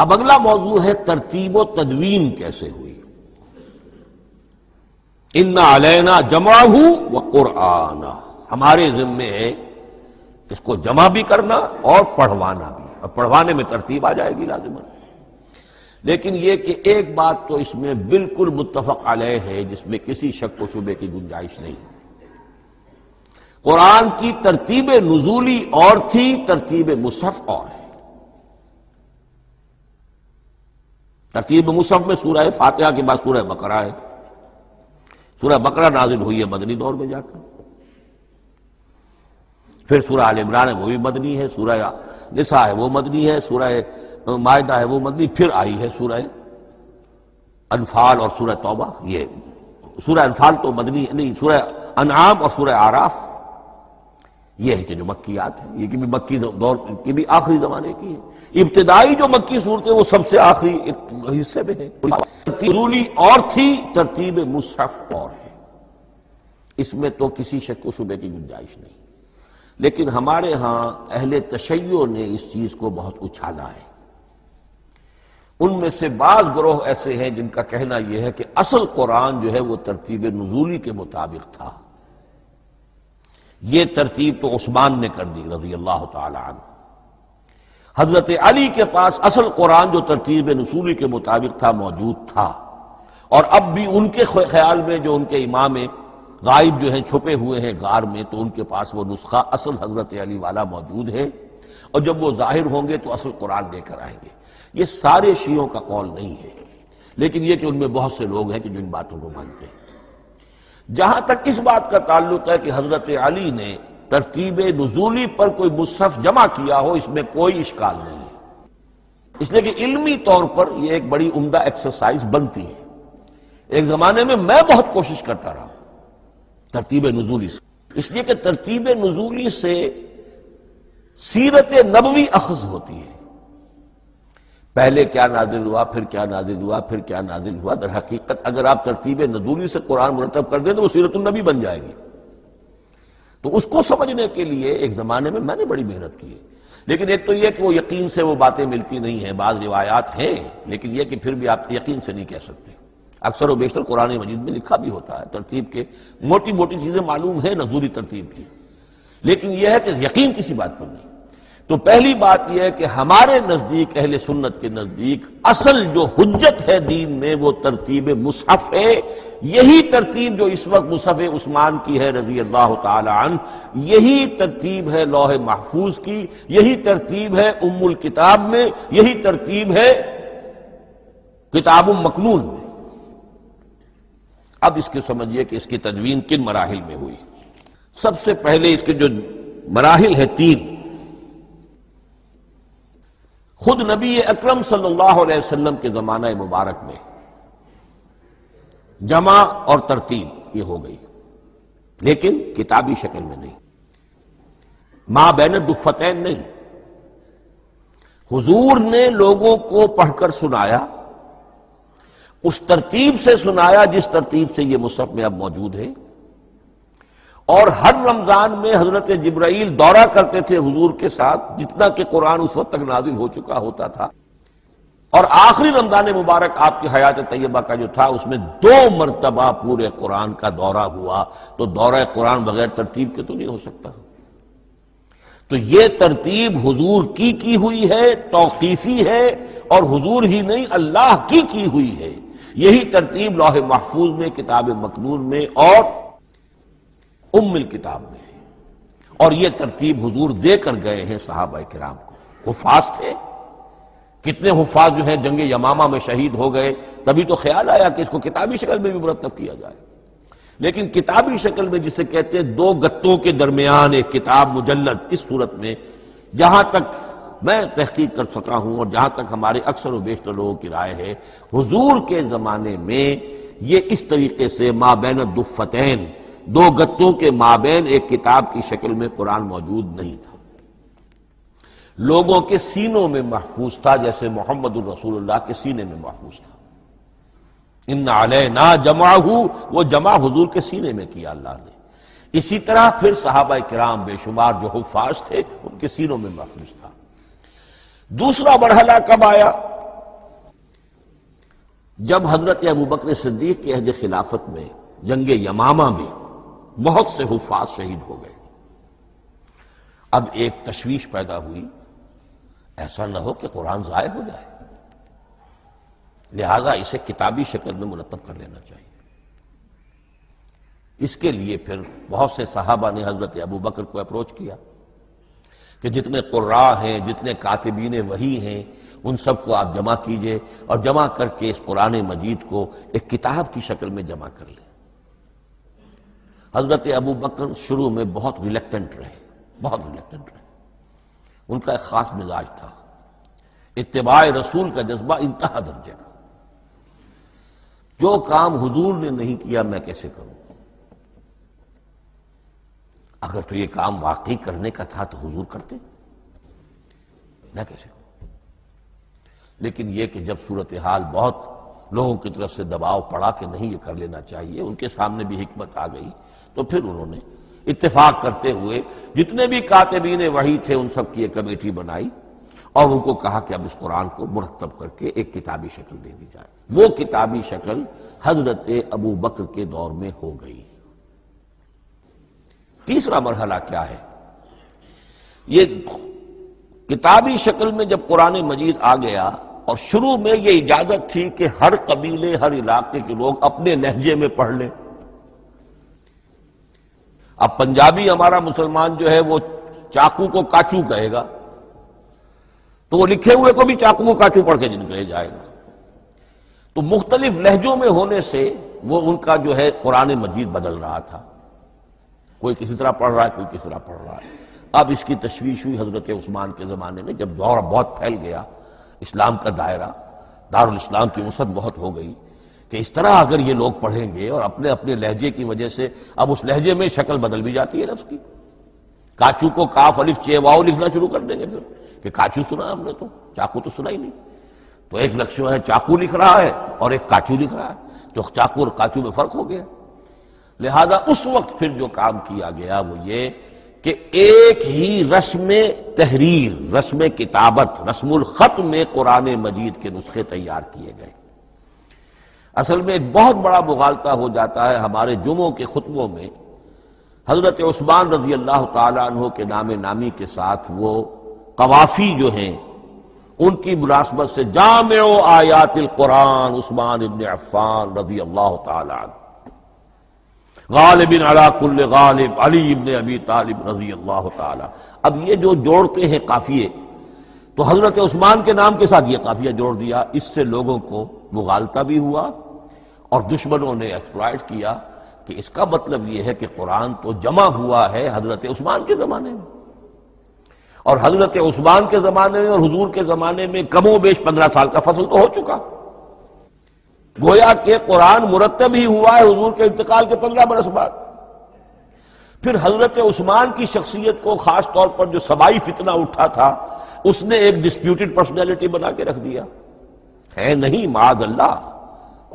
अब अगला मौजू है तरतीब व तदवीन कैसे हुई। इन्ना अलैना जमाहू व कुरआना, हमारे जिम्मे है इसको जमा भी करना और पढ़वाना भी। अब पढ़वाने में तरतीब आ जाएगी लाजिमन, लेकिन यह कि एक बात तो इसमें बिल्कुल मुत्तफक अलैह है जिसमें किसी शक व शुबे की गुंजाइश नहीं। कुरान की तरतीब नुजूली और थी, तरतीब मुसहफ और है। तरतीब मुसहफ में सूरह फातिहा के बाद सूरह बकरा है। सूरह बकरा नाजिल हुई है मदनी दौर में जाकर, फिर सूरह आल इमरान है वो भी मदनी है, सूरह निसा है वो मदनी है, सूरह मायदा है वो मदनी, फिर आई है सूरह अनफाल और सूरह तौबा। ये सूरह अनफाल तो मदनी नहीं, सूरह अनआम और सूरह आराफ यह है कि जो मक्कियात है, ये कि भी मक्की दौर की भी आखिरी जमाने की है। इब्तदाई जो मक्की सूरत है वो सबसे आखिरी हिस्से में है। तरतीबी और थी, तरतीब मुसहफ और है, इसमें तो किसी शक व शुबे की गुंजाइश नहीं। लेकिन हमारे यहां अहले तशय्यो ने इस चीज को बहुत उछाला है। उनमें से बाज ग्रोह ऐसे हैं जिनका कहना यह है कि असल कुरान जो है वो तरतीब नुजूली के मुताबिक था। ये तरतीब तो उस्मान ने कर दी रजी अल्लाह ताला अन्हु। हजरत अली के पास असल कुरान जो तरतीब नुसूली के मुताबिक था मौजूद था, और अब भी उनके ख्याल में जो उनके इमाम गायब जो हैं छुपे हुए हैं गार में, तो उनके पास वो नुस्खा असल हजरत अली वाला मौजूद है, और जब वो जाहिर होंगे तो असल कुरान लेकर आएंगे। ये सारे शियों का कौल नहीं है, लेकिन यह कि उनमें बहुत से लोग हैं कि जिन बातों को मानते हैं। जहां तक इस बात का ताल्लुक है कि हजरत अली ने तरतीब नुजूली पर कोई मुसहफ जमा किया हो, इसमें कोई इश्काल नहीं है, इसलिए कि इल्मी तौर पर यह एक बड़ी उम्दा एक्सरसाइज बनती है। एक जमाने में मैं बहुत कोशिश करता रहा तरतीब नुजूली से, इसलिए कि तरतीब नुजूली से सीरत नबवी अखज होती है। पहले क्या नाजिल हुआ, फिर क्या नाजिल हुआ, फिर क्या नाजिल हुआ। दर हकीकत अगर आप तरतीब नजूली से कुरान मुरतब कर दें तो वो सीरतुल नबी बन जाएगी। तो उसको समझने के लिए एक जमाने में मैंने बड़ी मेहनत की है, लेकिन एक तो यह कि वो यकीन से वो बातें मिलती नहीं है। बाज रिवायात हैं, लेकिन यह कि फिर भी आप यकीन से नहीं कह सकते। अक्सर व बेशतर कुरान मजीद में लिखा भी होता है, तरतीब के मोटी मोटी चीजें मालूम है नजूली तरतीब की, लेकिन यह है कि यकीन किसी बात पर नहीं। तो पहली बात यह है कि हमारे नजदीक, अहले सुन्नत के नजदीक असल जो हुज्जत है दीन में वो तरतीब मुसहफ है। यही तरतीब जो इस वक्त मुसहफ उस्मान की है रजी अल्लाह ताला अन्हु, यही तरतीब है लौह महफूज की, यही तरतीब है उम्मुल किताब में, यही तरतीब है किताब मकनून में। अब इसके समझिए कि इसकी तदवीन किन मराहिल में हुई। सबसे पहले इसके जो मराहिल है तीन, खुद नबी अकरम सल्लल्लाहु अलैहि वसल्लम के जमाना मुबारक में जमा और तरतीब ये हो गई, लेकिन किताबी शक्ल में नहीं, मा बैन दुफ्फतैन नहीं। हुजूर ने लोगों को पढ़कर सुनाया, उस तरतीब से सुनाया जिस तरतीब से ये मुसहफ में अब मौजूद है। और हर रमजान में हजरत जिब्राइल दौरा करते थे हुजूर के साथ, जितना कि कुरान उस वक्त तक नाजिल हो चुका होता था। और आखिरी रमजान मुबारक आपकी हयात तैयबा का जो था उसमें 2 मरतबा पूरे कुरान का दौरा हुआ। तो दौरा कुरान बगैर तरतीब के तो नहीं हो सकता। तो ये तरतीब हुजूर की हुई है, तौकीफी है, और हुजूर ही नहीं अल्लाह की हुई है। यही तरतीब लौहे महफूज में, किताब मकनून में और उम्मिल किताब में है। और यह तरतीब हुजूर देकर गए हैं सहाबा किराम को। हुफाज थे, कितने हुफाज जो हैं जंग यमामा में शहीद हो गए, तभी तो ख्याल आया कि इसको किताबी शक्ल में भी मुरतब किया जाए। लेकिन किताबी शक्ल में जिसे कहते हैं 2 गत्तों के दरमियान एक किताब मुजल्लद, इस सूरत में जहां तक मैं तहकीक कर सका हूं और जहां तक हमारे अक्सर व बेशतर लोगों की राय है, हुजूर के जमाने में यह इस तरीके से मा बैन दुफ्फतैन, 2 गत्तों के माबेन एक किताब की शक्ल में कुरान मौजूद नहीं था। लोगों के सीनों में महफूज था, जैसे मोहम्मद रसूलुल्लाह के सीने में महफूज था। इन्ना अलैना जमाहू, वो जमा हुजूर के सीने में किया अल्लाह ने। इसी तरह फिर सहाबा किराम बेशुमार जो हुफाज थे उनके सीनों में महफूज था। दूसरा मरहला कब आया? जब हजरत अबू बकर सिद्दीक के अहद खिलाफत में जंग यमामा में बहुत से हुफाज शहीद हो गए, अब एक तशवीश पैदा हुई, ऐसा न हो कि कुरान ज़ाय हो जाए, लिहाजा इसे किताबी शक्ल में मुरतब कर लेना चाहिए। इसके लिए फिर बहुत से सहाबा ने हजरत अबू बकर को अप्रोच किया कि जितने कुर्रा हैं, जितने कातिबीन वही हैं, उन सबको आप जमा कीजिए और जमा करके इस कुरान मजीद को एक किताब की शक्ल में जमा कर लें। हजरत अबू बकर शुरू में बहुत रिलेक्टेंट रहे, बहुत रिलेक्टेंट रहे। उनका एक खास मिजाज था, इत्तिबाए रसूल का जज्बा इंतहा दर्जे का। जो काम हुजूर ने नहीं किया मैं कैसे करूं? अगर तो ये काम वाकई करने का था तो हुजूर करते, मैं कैसे करूं? लेकिन यह कि जब सूरत हाल बहुत लोगों की तरफ से दबाव पड़ा कि नहीं ये कर लेना चाहिए, उनके सामने भी हिकमत आ गई, तो फिर उन्होंने इत्तेफाक करते हुए जितने भी कातिबीन वही थे उन सब की एक कमेटी बनाई और उनको कहा कि अब इस कुरान को मुरतब करके एक किताबी शक्ल दे दी जाए। वो किताबी शक्ल हजरत अबू बकर के दौर में हो गई। तीसरा मरहला क्या है? ये किताबी शक्ल में जब कुरान मजीद आ गया, और शुरू में ये इजाजत थी कि हर कबीले हर इलाके के लोग अपने लहजे में पढ़ लें। अब पंजाबी हमारा मुसलमान जो है वो चाकू को काचू कहेगा, तो वो लिखे हुए को भी चाकू को काचू पढ़ के निकले जाएगा। तो मुख्तलिफ लहजों में होने से वो उनका जो है कुरान मजीद बदल रहा था, कोई किसी तरह पढ़ रहा है, कोई किसी तरह पढ़ रहा है। अब इसकी तशवीश हुई हजरत उस्मान के जमाने में, जब दौर बहुत फैल गया, इस्लाम का दायरा दारुल इस्लाम की वसअत बहुत हो गई कि इस तरह अगर ये लोग पढ़ेंगे और अपने अपने लहजे की वजह से, अब उस लहजे में शक्ल बदल भी जाती है लफ्ज़ की, काचू को काफ अलिफ चे वाव लिखना शुरू कर देंगे फिर कि काचू सुना हमने, तो चाकू तो सुना ही नहीं। तो एक लक्ष्य है चाकू लिख रहा है और एक काचू लिख रहा है, तो चाकू और काचू में फर्क हो गया। लिहाजा उस वक्त फिर जो काम किया गया वो ये कि एक ही रस्म तहरीर, रस्म किताबत, रस्मुल खत में कुरान मजीद के नुस्खे तैयार किए गए। असल में एक बहुत बड़ा मुगालता हो जाता है हमारे जुमों के खुतबों में, हजरत उस्मान रजी अल्लाह ताला अन्हो के नाम नामी के साथ वो कवाफी जो हैं उनकी मुनासबत से जामे आयातिल कुरान उस्मान इब्न अफ़्फ़ान रजी अल्लाह ताला गालिबिन अला कुल्ल गालिब अली इब्न अबी तालिब रजी अल्लाह ताला। अब ये जो जोड़ते हैं काफिये, तो हजरत उस्मान के नाम के साथ ये काफिया जोड़ दिया। इससे लोगों को मुगालता भी हुआ और दुश्मनों ने एक्सप्लॉइट किया कि इसका मतलब यह है कि कुरान तो जमा हुआ है हजरत उस्मान के जमाने में, और हजरत उस्मान के जमाने में और हुजूर के जमाने में कमो बेश 15 साल का फसल तो हो चुका। गोया के कुरान मुरतब ही हुआ है हुजूर के इंतकाल के 15 बरस बाद। फिर हजरत उस्मान की शख्सियत को खास तौर पर जो सबाई फितना उठा था उसने एक डिस्प्यूटेड पर्सनैलिटी बना के रख दिया है, नहीं माद अल्लाह,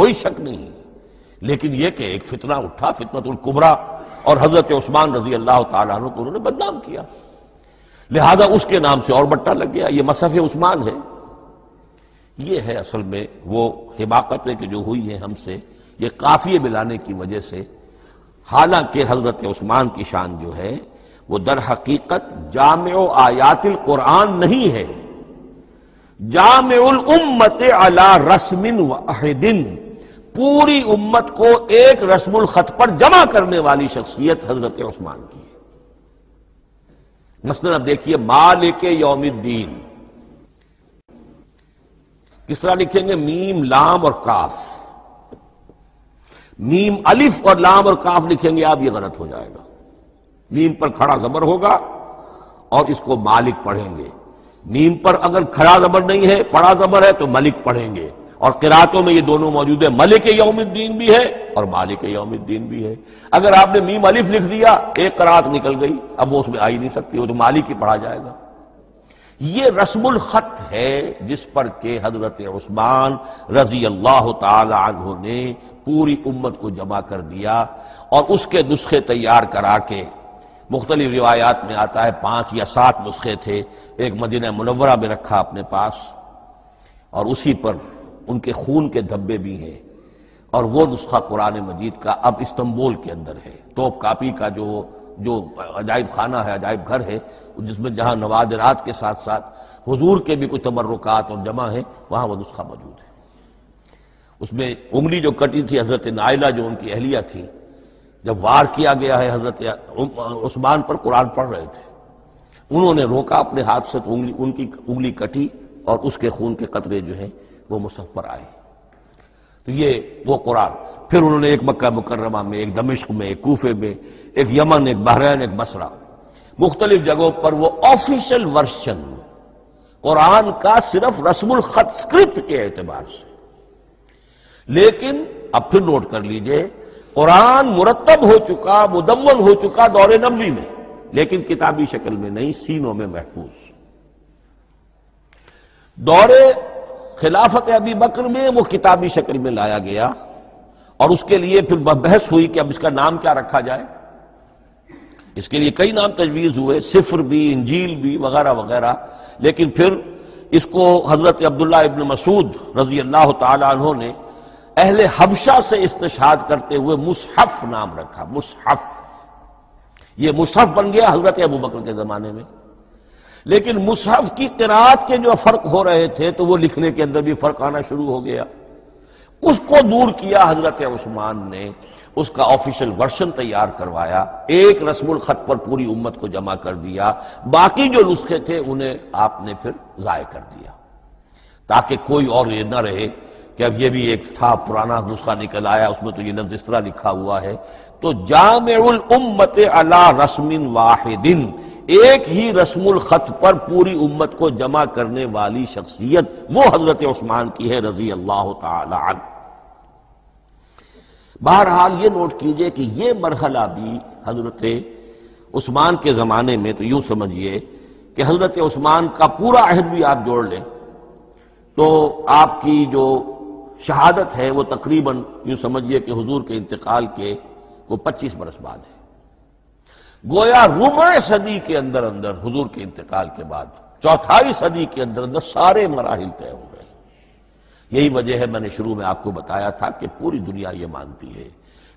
कोई शक नहीं। लेकिन यह कि एक फितना उठा, फितनतुल कुबरा, और हजरत उस्मान रजी अल्लाह ताला अन्हु को उन्होंने बदनाम किया, लिहाजा उसके नाम से और बट्टा लग गया। यह मसहफ उस्मान है। यह है असल में वो हिमाकतें कि जो हुई हैं हमसे, ये काफिये मिलाने की वजह से। हालांकि हजरत उस्मान की शान जो है वो दर हकीकत जामिउ आयातिल कुरान नहीं है, जामिउल उम्मत अला रस्मिन वाहिदिन, पूरी उम्मत को एक रस्मुल खत पर जमा करने वाली शख्सियत हजरत उस्मान की है। मसलन अब देखिए मालिके यौमिद्दीन किस तरह लिखेंगे, मीम लाम और काफ। मीम अलिफ और लाम और काफ लिखेंगे आप, ये गलत हो जाएगा। मीम पर खड़ा जबर होगा और इसको मालिक पढ़ेंगे। मीम पर अगर खड़ा जबर नहीं है, पड़ा जबर है, तो मलिक पढ़ेंगे। और किरातों में ये दोनों मौजूद है, मलिक यौमिद्दीन भी है और मालिक यौमिद्दीन भी है। अगर आपने मीम अलिफ लिख दिया, एक किरात निकल गई, अब वो उसमें आ ही नहीं सकती, वो तो मालिक ही पढ़ा जाएगा। ये रस्मुल खत है जिस पर के हजरत उस्मान रजी अल्लाह ताला अन्हु ने पूरी उम्मत को जमा कर दिया और उसके नुस्खे तैयार करा के, मुख्तलिफ रिवायात में आता है 5 या 7 नुस्खे थे, एक मदीना मुनव्वरा में रखा अपने पास और उसी पर उनके खून के धब्बे भी हैं। और वो नुस्खा कुरान मजीद का अब इस्तंबुल के अंदर है। तोप कापी का जो अजायब खाना है, अजायब घर है, जिसमें जहाँ नवादरात के साथ साथ हुजूर के भी कुछ तबर्रुकात और जमा है, वहाँ वो नुस्खा मौजूद है। उसमें उंगली जो कटी थी हजरत नाइला जो उनकी अहलिया थी, जब वार किया गया है हजरत उस्मान पर, कुरान पढ़ रहे थे, उन्होंने रोका अपने हाथ से तो उनकी उंगली कटी और उसके खून के कतरे जो हैं वो मुसहफ पर आए। तो ये वो कुरान। फिर उन्होंने एक मक्का मुकर्रमा में, एक दमिश्क में, एक कूफे में, एक यमन, एक बहरैन, एक बसरा, मुख्तलिफ जगहों पर वो ऑफिशियल वर्शन कुरान का सिर्फ रस्मुल खत स्क्रिप्ट के एतबार से। लेकिन अब फिर नोट कर लीजिए, कुरान मुरतब हो चुका, मुदम्मन हो चुका दौरे नबवी में, लेकिन किताबी शक्ल में नहीं, सीनों में महफूज। दौरे खिलाफत अबी बकर में वो किताबी शक्ल में लाया गया और उसके लिए फिर बहस हुई कि अब इसका नाम क्या रखा जाए। इसके लिए कई नाम तजवीज हुए, सिफर भी, इंजील भी, वगैरह वगैरह। लेकिन फिर इसको हजरत अब्दुल्ला इब्न मसूद रजी अल्लाह तआला अन्हु ने अहले हबशा से इस्तिशाद करते हुए मुसहफ नाम रखा। मुसहफ, ये मुसहफ बन गया हजरत अबू बकर के जमाने में। लेकिन मुसहफ की क़िराअत के जो फर्क हो रहे थे, तो वो लिखने के अंदर भी फर्क आना शुरू हो गया। उसको दूर किया हजरत उस्मान ने, उसका ऑफिशियल वर्शन तैयार करवाया, एक रस्मुल खत पर पूरी उम्मत को जमा कर दिया। बाकी जो नुस्खे थे उन्हें आपने फिर ज़ाय कर दिया, ताकि कोई और ये ना रहे कि अब ये भी एक था पुराना नुस्खा निकल आया, उसमें तो ये लफ्ज़ इस तरह लिखा हुआ है। तो जामिउल उम्मत अला रस्मिन वाहिदिन, एक ही रस्मुल खत पर पूरी उम्मत को जमा करने वाली शख्सियत वो हजरत उस्मान की है रजी अल्लाह तआला अन्हु। बहरहाल ये नोट कीजिए कि ये मरहला भी हजरत उस्मान के जमाने में, तो यूं समझिए कि हजरत उस्मान का पूरा अहद भी आप जोड़ लें तो आपकी जो शहादत है वो तकरीबन यूं समझिए कि हुजूर के इंतकाल के वो 25 बरस बाद है। गोया रुबे सदी के अंदर अंदर हुजूर के इंतकाल के बाद, चौथाई सदी के अंदर अंदर सारे मराहिल तय हो गए। यही वजह है, मैंने शुरू में आपको बताया था कि पूरी दुनिया ये मानती है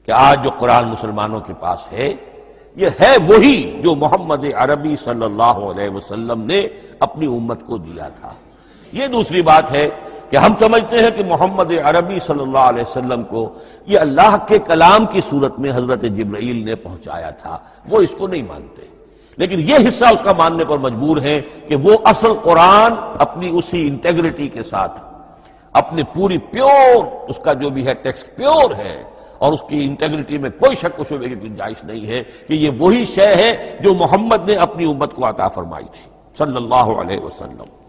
कि आज जो कुरान मुसलमानों के पास है, ये है वही जो मोहम्मद अरबी सल्लल्लाहु अलैहि वसल्लम ने अपनी उम्मत को दिया था। ये दूसरी बात है कि हम समझते हैं कि मोहम्मद अरबी सल्लल्लाहु अलैहि वसल्लम को ये अल्लाह के कलाम की सूरत में हजरत जिब्राइल ने पहुंचाया था, वो इसको नहीं मानते। लेकिन ये हिस्सा उसका मानने पर मजबूर है कि वो असल कुरान अपनी उसी इंटेग्रिटी के साथ, अपने पूरी प्योर, उसका जो भी है टेक्स्ट प्योर है और उसकी इंटेग्रिटी में कोई शक शुबे की गुंजाइश नहीं है कि ये वही शय है जो मोहम्मद ने अपनी उम्मत को अता फरमाई थी सल्लल्लाहु अलैहि वसल्लम।